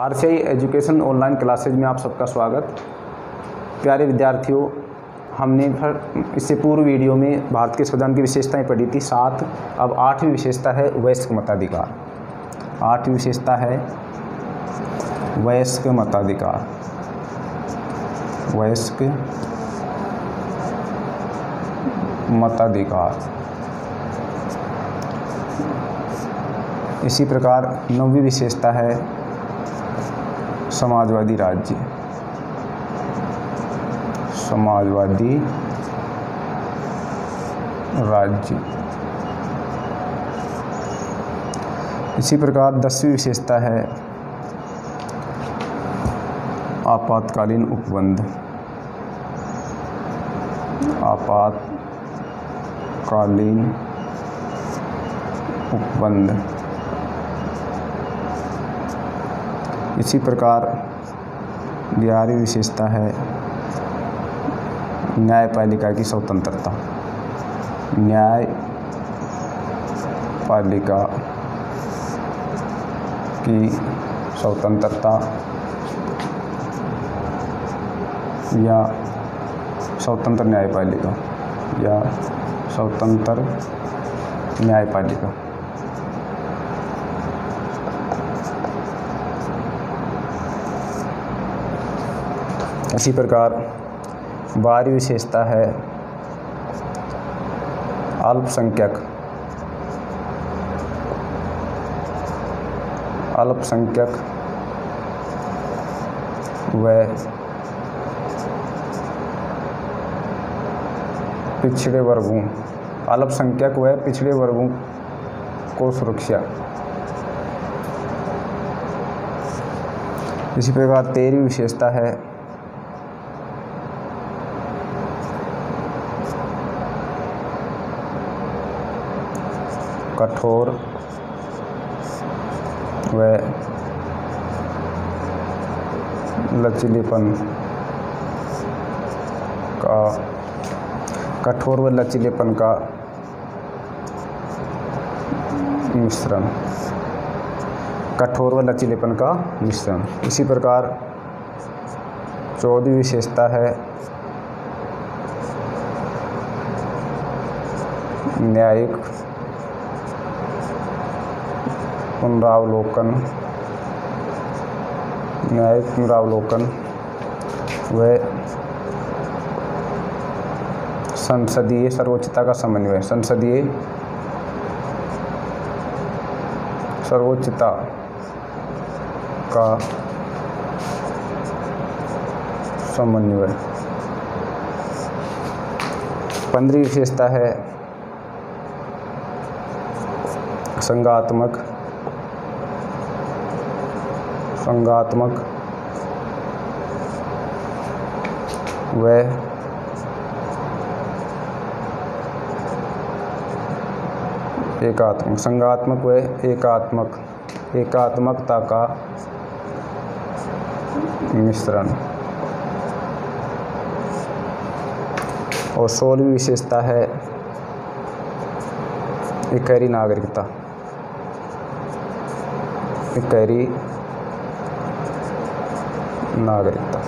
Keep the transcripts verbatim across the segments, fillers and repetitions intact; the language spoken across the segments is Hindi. आरसीआई एजुकेशन ऑनलाइन क्लासेज में आप सबका स्वागत। प्यारे विद्यार्थियों, हमने इससे पूर्व वीडियो में भारत के संविधान की विशेषताएं पढ़ी थी सात। अब आठवीं विशेषता है वयस्क मताधिकार। आठवीं विशेषता है वयस्क मताधिकार। वयस्क मताधिकार। इसी प्रकार नौवीं विशेषता है समाजवादी राज्य। समाजवादी राज्य। इसी प्रकार दसवीं विशेषता है आपातकालीन उपबंध। आपातकालीन उपबंध। इसी प्रकार ग्यारहवीं विशेषता है न्यायपालिका की स्वतंत्रता। न्यायपालिका की स्वतंत्रता या स्वतंत्र न्यायपालिका या स्वतंत्र न्यायपालिका। इसी प्रकार बारहवीं विशेषता है अल्पसंख्यक। अल्पसंख्यक व पिछड़े वर्गों। अल्पसंख्यक व पिछड़े वर्गों को सुरक्षा। इसी प्रकार तेरहवीं विशेषता है कठोर व लचीलेपन का कठोर व लचीलेपन का मिश्रण। कठोर व लचीलेपन का मिश्रण। इसी प्रकार चौदहवीं विशेषता है न्यायिक पुनरावलोकन। न्यायिक पुनरावलोकन व संसदीय सर्वोच्चता का समन्वय। संसदीय सर्वोच्चता का समन्वय। पंद्रहवीं विशेषता है संघात्मक। संगात्मक व एकात्मक। संगात्मक व एकात्मक एकात्मकता का मिश्रण। और सोलहवीं विशेषता है इकहरी नागरिकता। इकहरी नागरिकता।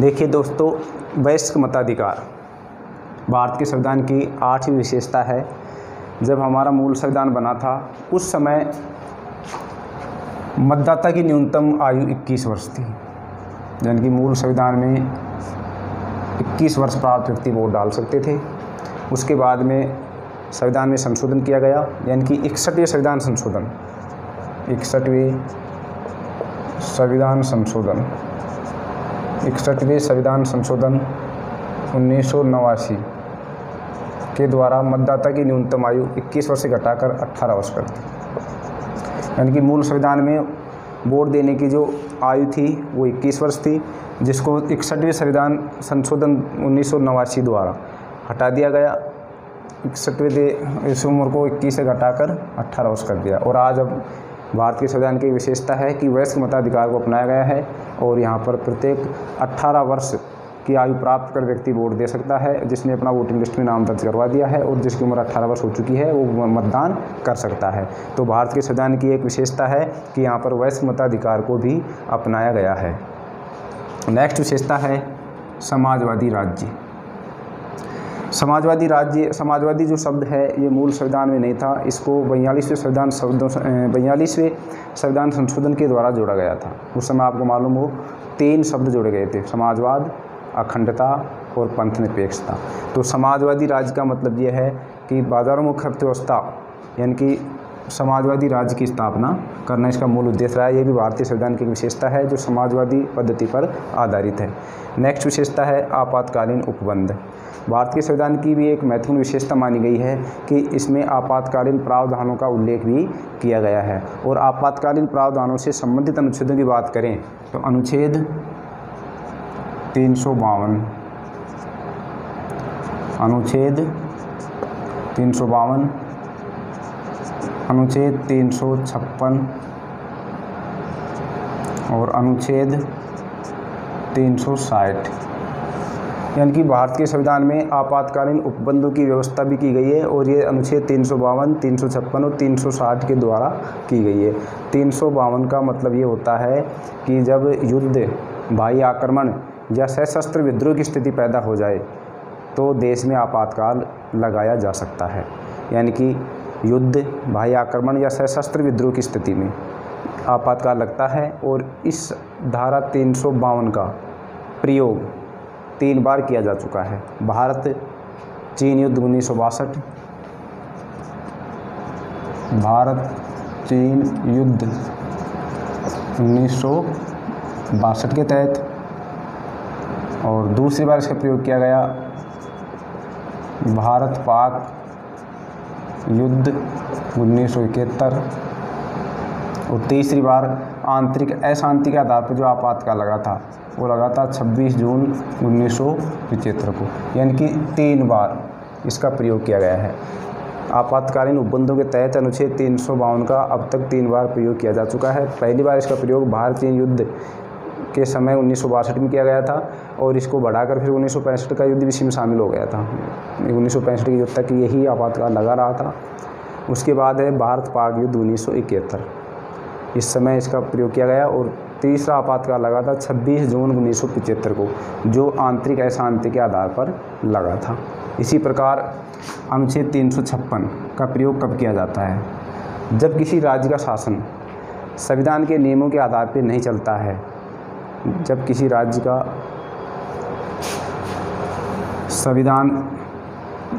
देखिए दोस्तों, वयस्क मताधिकार भारत के संविधान की आठवीं विशेषता है। जब हमारा मूल संविधान बना था उस समय मतदाता की न्यूनतम आयु इक्कीस वर्ष थी। यानी कि मूल संविधान में इक्कीस वर्ष प्राप्त व्यक्ति वोट डाल सकते थे। उसके बाद में संविधान में संशोधन किया गया, यानी कि इकसठवें संविधान संशोधन। इकसठवें संविधान संशोधन। इकसठवें संविधान संशोधन उन्नीस सौ नवासी के द्वारा मतदाता की न्यूनतम आयु इक्कीस वर्ष से घटाकर अट्ठारह वर्ष कर दी। यानी कि मूल संविधान में वोट देने की जो आयु थी वो इक्कीस वर्ष थी, जिसको इकसठवें संविधान संशोधन उन्नीस सौ नवासी द्वारा हटा दिया गया। इकसठवें इस उम्र को इक्कीस से घटाकर अट्ठारह वर्ष कर दिया। और आज अब भारत के संविधान की विशेषता है कि वयस्क मताधिकार को अपनाया गया है और यहाँ पर प्रत्येक अठारह वर्ष की आयु प्राप्त कर व्यक्ति वोट दे सकता है जिसने अपना वोटिंग लिस्ट में नाम दर्ज करवा दिया है और जिसकी उम्र अठारह वर्ष हो चुकी है वो मतदान कर सकता है। तो भारत के संविधान की एक विशेषता है कि यहाँ पर वयस्क मताधिकार को भी अपनाया गया है। नेक्स्ट विशेषता है समाजवादी राज्य। समाजवादी राज्य, समाजवादी जो शब्द है ये मूल संविधान में नहीं था, इसको बयालीसवें संविधान बयालीसवें संविधान संशोधन के द्वारा जोड़ा गया था। उस समय आपको मालूम हो तीन शब्द जोड़े गए थे, समाजवाद, अखंडता और पंथनिरपेक्षता। तो समाजवादी राज्य का मतलब ये है कि बाजारोन्मुख अर्थव्यवस्था यानी कि समाजवादी राज्य की स्थापना करना इसका मूल उद्देश्य रहा है। ये भी भारतीय संविधान की विशेषता है जो समाजवादी पद्धति पर आधारित है। नेक्स्ट विशेषता है आपातकालीन उपबंध। भारत के संविधान की भी एक महत्वपूर्ण विशेषता मानी गई है कि इसमें आपातकालीन प्रावधानों का उल्लेख भी किया गया है। और आपातकालीन प्रावधानों से संबंधित अनुच्छेदों की बात करें तो अनुच्छेद तीन सौ बावन अनुच्छेद तीन सौ बावन अनुच्छेद तीन सौ छप्पन और अनुच्छेद तीन सौ साठ यानी कि भारत के संविधान में आपातकालीन उपबंधों की व्यवस्था भी की गई है और ये अनुच्छेद तीन सौ बावन तीन सौ छप्पन और तीन सौ साठ के द्वारा की गई है। तीन सौ बावन का मतलब ये होता है कि जब युद्ध, भारी आक्रमण या सशस्त्र विद्रोह की स्थिति पैदा हो जाए तो देश में आपातकाल लगाया जा सकता है। यानी कि युद्ध, भारी आक्रमण या सशस्त्र विद्रोह की स्थिति में आपातकाल लगता है और इस धारा तीन सौ बावन का प्रयोग तीन बार किया जा चुका है। भारत चीन युद्ध उन्नीस सौ बासठ, भारत चीन युद्ध उन्नीस सौ बासठ के तहत और दूसरी बार इसका प्रयोग किया गया भारत पाक युद्ध उन्नीस सौ इकहत्तर और तीसरी बार आंतरिक अशांति के आधार पर जो आपातकाल लगा था वो लगा था छब्बीस जून उन्नीस सौ पचहत्तर को। यानी कि तीन बार इसका प्रयोग किया गया है। आपातकालीन उपबंधों के तहत अनुच्छेद तीन सौ बावन का अब तक तीन बार प्रयोग किया जा चुका है। पहली बार इसका प्रयोग भारत चीन युद्ध के समय उन्नीस सौ बासठ में किया गया था और इसको बढ़ाकर फिर उन्नीस सौ पैंसठ का युद्ध भी इसमें शामिल हो गया था। उन्नीस सौ पैंसठ के युद्ध तक यही आपातकाल लगा रहा था। उसके बाद है भारत पाक युद्ध उन्नीस सौ इकहत्तर, इस समय इसका प्रयोग किया गया और तीसरा आपातकाल लगा था छब्बीस जून उन्नीस सौ पचहत्तर को जो आंतरिक अशांति के आधार पर लगा था। इसी प्रकार अनुच्छेद तीन सौ छप्पन का प्रयोग कब किया जाता है? जब किसी राज्य का शासन संविधान के नियमों के आधार पर नहीं चलता है, जब किसी राज्य का संविधान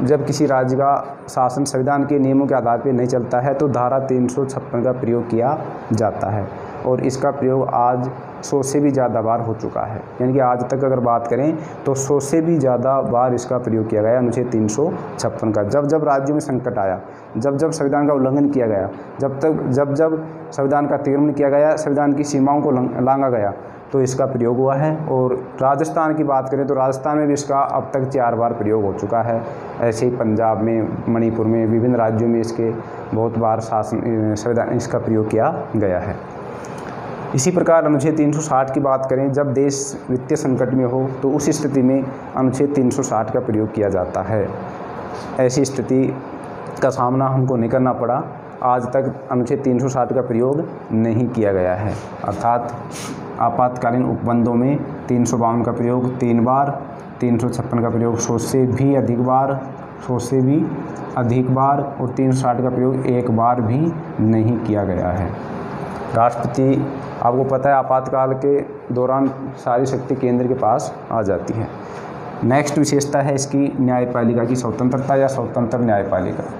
जब किसी राज्य का शासन संविधान के नियमों के आधार पर नहीं चलता है तो धारा तीन सौ छप्पन का प्रयोग किया जाता है और इसका प्रयोग आज सौ से भी ज़्यादा बार हो चुका है। यानी कि आज तक अगर बात करें तो सौ से भी ज़्यादा बार इसका प्रयोग किया गया अनुच्छेद तीन सौ छप्पन का। जब जब राज्यों में संकट आया, जब जब संविधान का उल्लंघन किया गया, जब तक जब जब संविधान का अतिक्रमण किया गया, संविधान की सीमाओं को लांघा गया तो इसका प्रयोग हुआ है। और राजस्थान की बात करें तो राजस्थान में भी इसका अब तक चार बार प्रयोग हो चुका है। ऐसे ही पंजाब में, मणिपुर में, विभिन्न राज्यों में इसके बहुत बार शासन संविधान इसका प्रयोग किया गया है। इसी प्रकार अनुच्छेद तीन सौ साठ की बात करें, जब देश वित्तीय संकट में हो तो उस स्थिति में अनुच्छेद तीन सौ साठ का प्रयोग किया जाता है। ऐसी स्थिति का सामना हमको नहीं करना पड़ा, आज तक अनुच्छेद तीन सौ साठ का प्रयोग नहीं किया गया है। अर्थात आपातकालीन उपबंधों में तीन सौ बावन का प्रयोग तीन बार, तीन सौ छप्पन का प्रयोग सौ से भी अधिक बार सौ से भी अधिक बार और तीन सौ साठ का प्रयोग एक बार भी नहीं किया गया है। राष्ट्रपति, आपको पता है, आपातकाल के दौरान सारी शक्ति केंद्र के पास आ जाती है। नेक्स्ट विशेषता है इसकी न्यायपालिका की स्वतंत्रता या स्वतंत्र न्यायपालिका।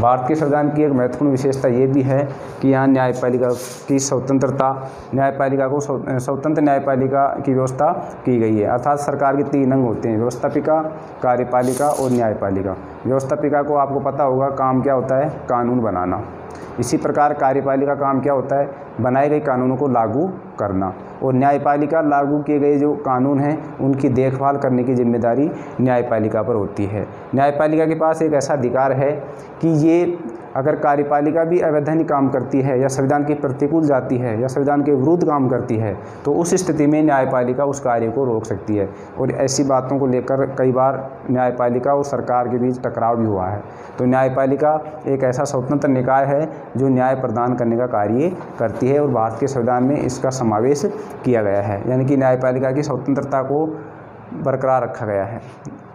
भारत के संविधान की एक महत्वपूर्ण विशेषता ये भी है कि यहाँ न्यायपालिका की स्वतंत्रता, न्यायपालिका को स्वतंत्र न्यायपालिका की व्यवस्था की गई है। अर्थात सरकार के तीन अंग होते हैं, व्यवस्थापिका, कार्यपालिका और न्यायपालिका। व्यवस्थापिका को आपको पता होगा काम क्या होता है, कानून बनाना। इसी प्रकार कार्यपालिका काम क्या होता है, बनाए गए कानूनों को लागू करना। और न्यायपालिका लागू किए गए जो कानून हैं उनकी देखभाल करने की जिम्मेदारी न्यायपालिका पर होती है। न्यायपालिका के पास एक ऐसा अधिकार है कि ये अगर कार्यपालिका भी अवैधानिक काम करती है या संविधान के प्रतिकूल जाती है या संविधान के विरुद्ध काम करती है तो उस स्थिति में न्यायपालिका उस कार्य को रोक सकती है। और ऐसी बातों को लेकर कई बार न्यायपालिका और सरकार के बीच टकराव भी हुआ है। तो न्यायपालिका एक ऐसा स्वतंत्र निकाय है जो न्याय प्रदान करने का कार्य करती है और भारत के संविधान में इसका समावेश किया गया है, यानी कि न्यायपालिका की स्वतंत्रता को बरकरार रखा गया है।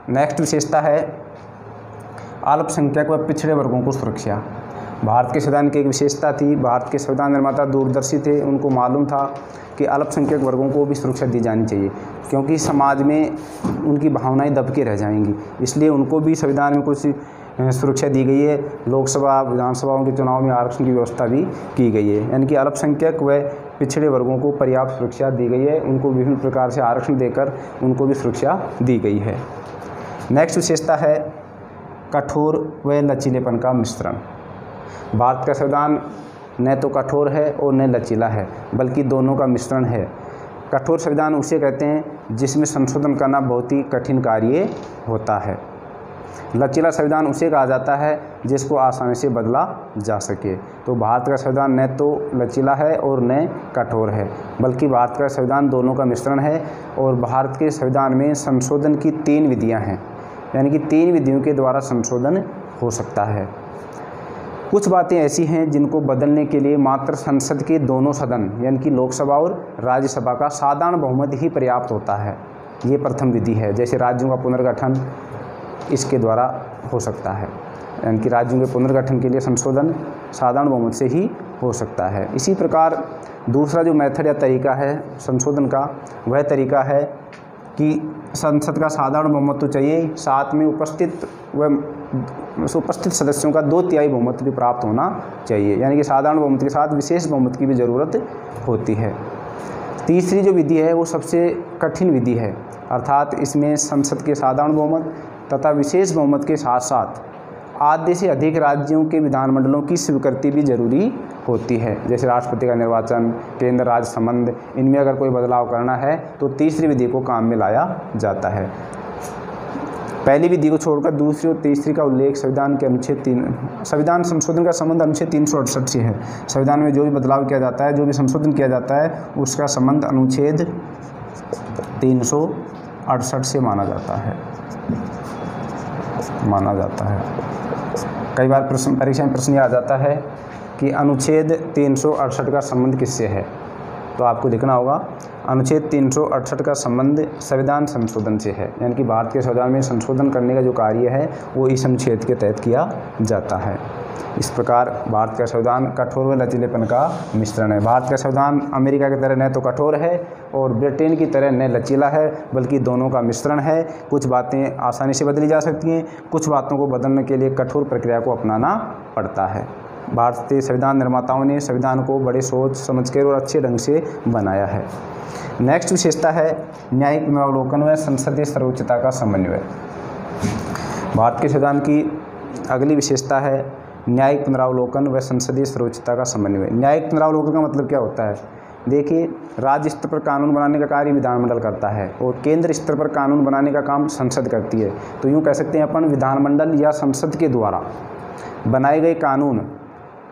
नेक्स्ट विशेषता है अल्पसंख्यक व पिछड़े वर्गों को सुरक्षा। भारत के संविधान की एक विशेषता थी, भारत के संविधान निर्माता दूरदर्शी थे, उनको मालूम था कि अल्पसंख्यक वर्गों को भी सुरक्षा दी जानी चाहिए क्योंकि समाज में उनकी भावनाएं दबके रह जाएंगी, इसलिए उनको भी संविधान में कुछ सुरक्षा दी गई है। लोकसभा विधानसभाओं के चुनाव में आरक्षण की व्यवस्था भी की गई है, यानी कि अल्पसंख्यक व पिछड़े वर्गों को पर्याप्त सुरक्षा दी गई है, उनको विभिन्न प्रकार से आरक्षण देकर उनको भी सुरक्षा दी गई है। नेक्स्ट विशेषता है कठोर व लचीलेपन का मिश्रण। भारत का संविधान न तो कठोर है और न लचीला है, बल्कि दोनों का मिश्रण है। कठोर संविधान उसे कहते हैं जिसमें संशोधन करना बहुत ही कठिन कार्य होता है। लचीला संविधान उसे कहा जाता है जिसको आसानी से बदला जा सके। तो भारत का संविधान न तो लचीला है और न कठोर है, बल्कि भारत का संविधान दोनों का मिश्रण है। और भारत के संविधान में संशोधन की तीन विधियाँ हैं, यानी कि तीन विधियों के द्वारा संशोधन हो सकता है। कुछ बातें ऐसी हैं जिनको बदलने के लिए मात्र संसद के दोनों सदन यानी कि लोकसभा और राज्यसभा का साधारण बहुमत ही पर्याप्त होता है। ये प्रथम विधि है, जैसे राज्यों का पुनर्गठन इसके द्वारा हो सकता है, यानी कि राज्यों के पुनर्गठन के लिए संशोधन साधारण बहुमत से ही हो सकता है। इसी प्रकार दूसरा जो मेथड या तरीका है संशोधन का, वह तरीका है कि संसद का साधारण बहुमत तो चाहिए, साथ में उपस्थित व उपस्थित सदस्यों का दो तिहाई बहुमत भी प्राप्त होना चाहिए, यानी कि साधारण बहुमत के साथ विशेष बहुमत की भी ज़रूरत होती है। तीसरी जो विधि है वो सबसे कठिन विधि है, अर्थात इसमें संसद के साधारण बहुमत तथा विशेष बहुमत के साथ साथ आधे से अधिक राज्यों के विधानमंडलों की स्वीकृति भी जरूरी होती है, जैसे राष्ट्रपति का निर्वाचन, केंद्र राज्य संबंध, इनमें अगर कोई बदलाव करना है तो तीसरी विधि को काम में लाया जाता है। पहली विधि को छोड़कर दूसरी और तीसरी का उल्लेख संविधान के अनुच्छेद तीन संविधान संशोधन का संबंध अनुच्छेद तीन सौ अड़सठ से है। संविधान में जो भी बदलाव किया जाता है, जो भी संशोधन किया जाता है, उसका संबंध अनुच्छेद तीन सौ अड़सठ से माना जाता है माना जाता है कई बार प्रश्न परीक्षा में प्रश्न यह आ जाता है कि अनुच्छेद तीन सौ अड़सठ का संबंध किससे है, तो आपको लिखना होगा अनुच्छेद तीन सौ अड़सठ का संबंध संविधान संशोधन से है, यानी कि भारत के संविधान में संशोधन करने का जो कार्य है वो इस अनुच्छेद के तहत किया जाता है। इस प्रकार भारत का संविधान कठोर व लचीलेपन का मिश्रण है। भारत का संविधान अमेरिका की तरह न तो कठोर है और ब्रिटेन की तरह न लचीला है, बल्कि दोनों का मिश्रण है। कुछ बातें आसानी से बदली जा सकती हैं, कुछ बातों को बदलने के लिए कठोर प्रक्रिया को अपनाना पड़ता है। भारतीय संविधान निर्माताओं ने संविधान को बड़े सोच समझकर और अच्छे ढंग से बनाया है। नेक्स्ट विशेषता है न्यायिक पुनरावलोकन व संसदीय सर्वोच्चता का समन्वय। भारत के संविधान की अगली विशेषता है न्यायिक पुनरावलोकन व संसदीय सर्वोच्चता का समन्वय। न्यायिक पुनरावलोकन का मतलब क्या होता है? देखिए, राज्य स्तर पर कानून बनाने का कार्य विधानमंडल करता है और केंद्र स्तर पर कानून बनाने का काम संसद करती है। तो यूँ कह सकते हैं अपन विधानमंडल या संसद के द्वारा बनाए गए कानून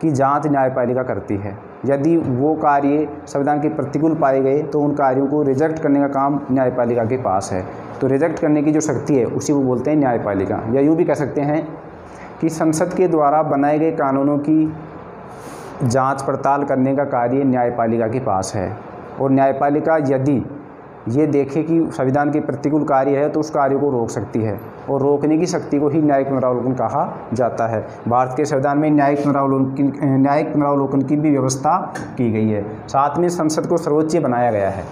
की जांच न्यायपालिका करती है। यदि वो कार्य संविधान के प्रतिकूल पाए गए तो उन कार्यों को रिजेक्ट करने का काम न्यायपालिका के पास है। तो रिजेक्ट करने की जो शक्ति है उसी को बोलते हैं न्यायपालिका। या यूँ भी कह सकते हैं कि संसद के द्वारा बनाए गए कानूनों की जांच पड़ताल करने का कार्य न्यायपालिका के पास है और न्यायपालिका यदि ये देखे कि संविधान के प्रतिकूल कार्य है तो उस कार्य को रोक सकती है और रोकने की शक्ति को ही न्यायिक पुनरावलोकन कहा जाता है। भारत के संविधान में न्यायिक पुनरावलोकन न्यायिक पुनरावलोकन की भी व्यवस्था की गई है। साथ में संसद को सर्वोच्च बनाया गया है।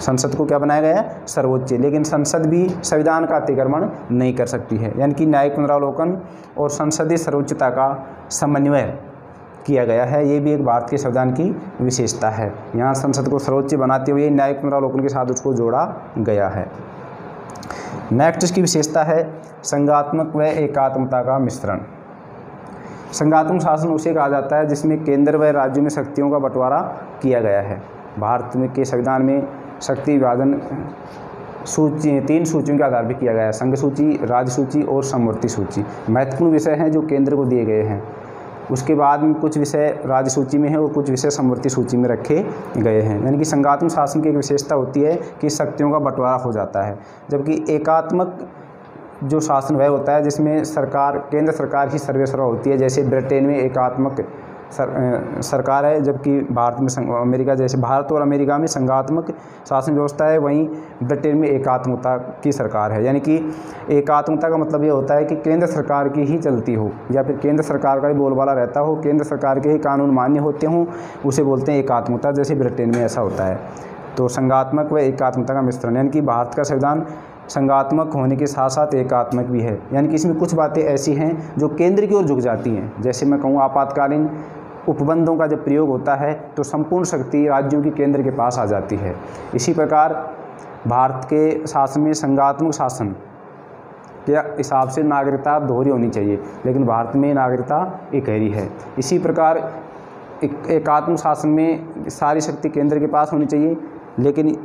संसद को क्या बनाया गया है? सर्वोच्च। लेकिन संसद भी संविधान का अतिक्रमण नहीं कर सकती है, यानी कि न्यायिक पुनरावलोकन और संसदीय सर्वोच्चता का समन्वय किया गया है। ये भी एक भारत के संविधान की विशेषता है। यहाँ संसद को सर्वोच्च बनाते हुए न्यायिक पुनरावलोकन के साथ उसको जोड़ा गया है। नेक्स्ट इसकी विशेषता है संघात्मक व एकात्मता का मिश्रण। संघात्मक शासन उसे कहा जाता है जिसमें केंद्र व राज्यों में शक्तियों का बंटवारा किया गया है। भारत के संविधान में शक्ति विभाजन सूची तीन सूचियों के आधार पर किया गया है, संघ सूची, राज्य सूची और समवर्ती सूची। महत्वपूर्ण विषय हैं जो केंद्र को दिए गए हैं। उसके बाद में कुछ विषय राज्य सूची में है और कुछ विषय समवर्ती सूची में रखे गए हैं। यानी कि संघात्मक शासन की एक विशेषता होती है कि शक्तियों का बंटवारा हो जाता है, जबकि एकात्मक जो शासन वह होता है जिसमें सरकार केंद्र सरकार ही सर्वेसर्वा होती है। जैसे ब्रिटेन में एकात्मक सर, सरकार है, जबकि भारत में अमेरिका जैसे भारत और अमेरिका में संघात्मक शासन व्यवस्था है, वहीं ब्रिटेन में एकात्मकता की सरकार है। यानी कि एकात्मकता का मतलब ये होता है कि केंद्र सरकार की ही चलती हो या फिर केंद्र सरकार का ही बोलबाला रहता हो, केंद्र सरकार के ही कानून मान्य होते हों, उसे बोलते हैं एकात्मकता। जैसे ब्रिटेन में ऐसा होता है। तो संघात्मक व एकात्मकता का मिश्रण, यानी कि भारत का संविधान संघात्मक होने के साथ साथ एकात्मक भी है। यानी कि इसमें कुछ बातें ऐसी हैं जो केंद्र की ओर झुक जाती हैं। जैसे मैं कहूँ आपातकालीन उपबंधों का जब प्रयोग होता है तो संपूर्ण शक्ति राज्यों की केंद्र के पास आ जाती है। इसी प्रकार भारत के शासन में संघात्मक शासन के हिसाब से नागरिकता दोहरी होनी चाहिए, लेकिन भारत में नागरिकता इकहरी है। इसी प्रकार एकात्मक शासन में सारी शक्ति केंद्र के पास होनी चाहिए, लेकिन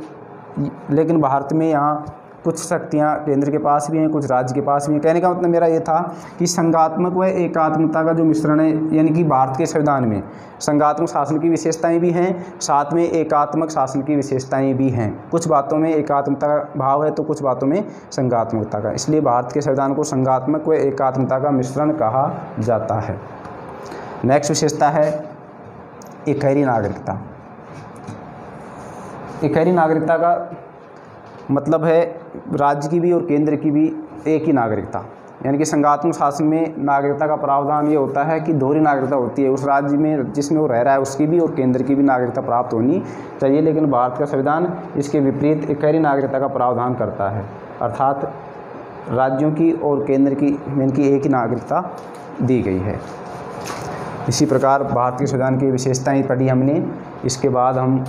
लेकिन भारत में यहाँ कुछ शक्तियाँ केंद्र के पास भी हैं, कुछ राज्य के पास भी हैं। कहने का मतलब मेरा ये था कि संघात्मक व एकात्मकता का जो मिश्रण है, यानी कि भारत के संविधान में संघात्मक शासन की विशेषताएं भी हैं, साथ में एकात्मक शासन की विशेषताएं भी हैं। कुछ बातों में एकात्मकता का भाव है तो कुछ बातों में संघात्मकता का, इसलिए भारत के संविधान को संघात्मक व एकात्मकता का मिश्रण कहा जाता है। नेक्स्ट विशेषता है इकहरी नागरिकता। इकहरी नागरिकता का मतलब है राज्य की भी और केंद्र की भी एक ही नागरिकता। यानी कि संघात्मक शासन में नागरिकता का प्रावधान ये होता है कि दोहरी नागरिकता होती है, उस राज्य में जिसमें वो रह रहा है उसकी भी और केंद्र की भी नागरिकता प्राप्त होनी चाहिए। लेकिन भारत का संविधान इसके विपरीत इकहरी नागरिकता का प्रावधान करता है, अर्थात राज्यों की और केंद्र की इनकी एक ही नागरिकता दी गई है। इसी प्रकार भारत के संविधान की विशेषताएँ पढ़ी हमने। इसके बाद हम